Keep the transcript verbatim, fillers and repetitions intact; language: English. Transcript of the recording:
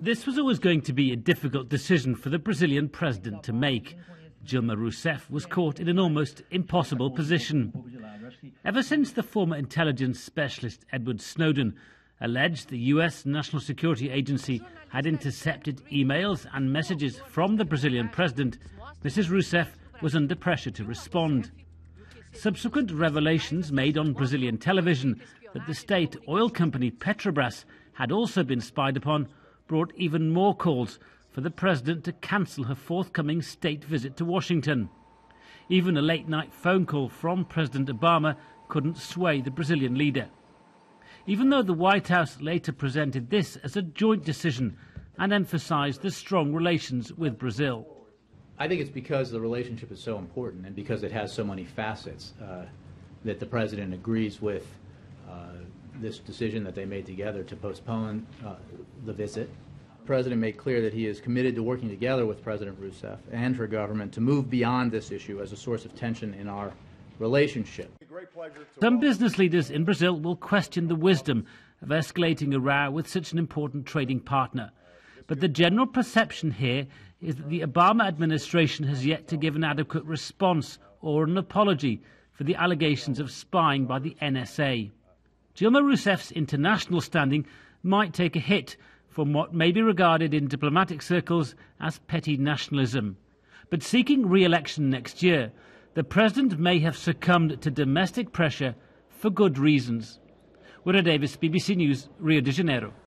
This was always going to be a difficult decision for the Brazilian president to make. Dilma Rousseff was caught in an almost impossible position. Ever since the former intelligence specialist Edward Snowden alleged the U S National Security Agency had intercepted emails and messages from the Brazilian president, Missus Rousseff was under pressure to respond. Subsequent revelations made on Brazilian television that the state oil company Petrobras had also been spied upon brought even more calls for the president to cancel her forthcoming state visit to Washington. Even a late-night phone call from President Obama couldn't sway the Brazilian leader. Even though the White House later presented this as a joint decision and emphasized the strong relations with Brazil. I think it's because the relationship is so important and because it has so many facets uh, that the president agrees with uh, this decision that they made together to postpone uh, the visit. The president made clear that he is committed to working together with President Rousseff and her government to move beyond this issue as a source of tension in our relationship. Some business leaders in Brazil will question the wisdom of escalating a row with such an important trading partner. But the general perception here is that the Obama administration has yet to give an adequate response or an apology for the allegations of spying by the N S A. Dilma Rousseff's international standing might take a hit from what may be regarded in diplomatic circles as petty nationalism. But seeking re-election next year, the president may have succumbed to domestic pressure for good reasons. Wyre Davis, B B C News, Rio de Janeiro.